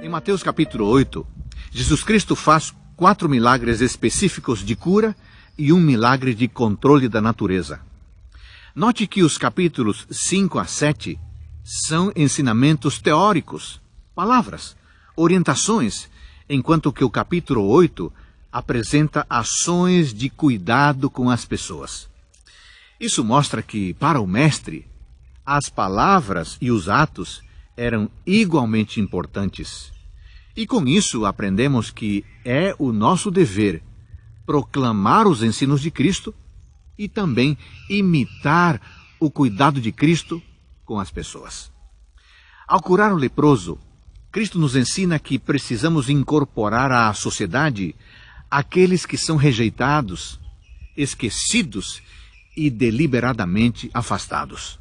Em Mateus capítulo 8, Jesus Cristo faz 4 milagres específicos de cura e um milagre de controle da natureza. Note que os capítulos 5 a 7 são ensinamentos teóricos, palavras, orientações, enquanto que o capítulo 8 apresenta ações de cuidado com as pessoas. Isso mostra que, para o mestre, as palavras e os atos eram igualmente importantes. E com isso aprendemos que é o nosso dever proclamar os ensinos de Cristo e também imitar o cuidado de Cristo com as pessoas. Ao curar o leproso, Cristo nos ensina que precisamos incorporar à sociedade aqueles que são rejeitados, esquecidos e deliberadamente afastados.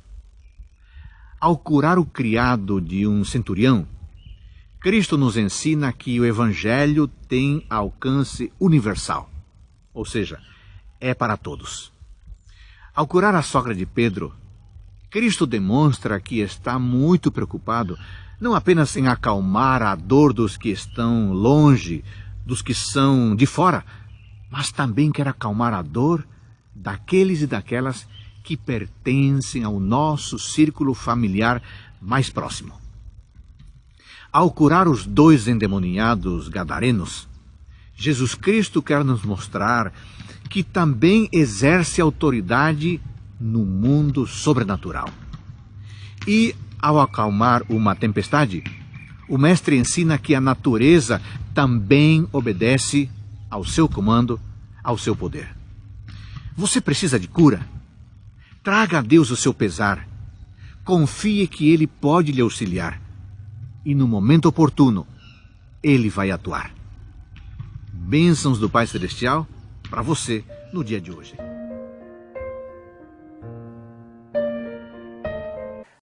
Ao curar o criado de um centurião, Cristo nos ensina que o Evangelho tem alcance universal, ou seja, é para todos. Ao curar a sogra de Pedro, Cristo demonstra que está muito preocupado, não apenas em acalmar a dor dos que estão longe, dos que são de fora, mas também quer acalmar a dor daqueles e daquelas que pertencem ao nosso círculo familiar mais próximo. Ao curar os 2 endemoniados gadarenos, Jesus Cristo quer nos mostrar que também exerce autoridade no mundo sobrenatural. E, ao acalmar uma tempestade, o mestre ensina que a natureza também obedece ao seu comando, ao seu poder. Você precisa de cura? Traga a Deus o seu pesar, confie que Ele pode lhe auxiliar e no momento oportuno, Ele vai atuar. Bênçãos do Pai Celestial para você no dia de hoje.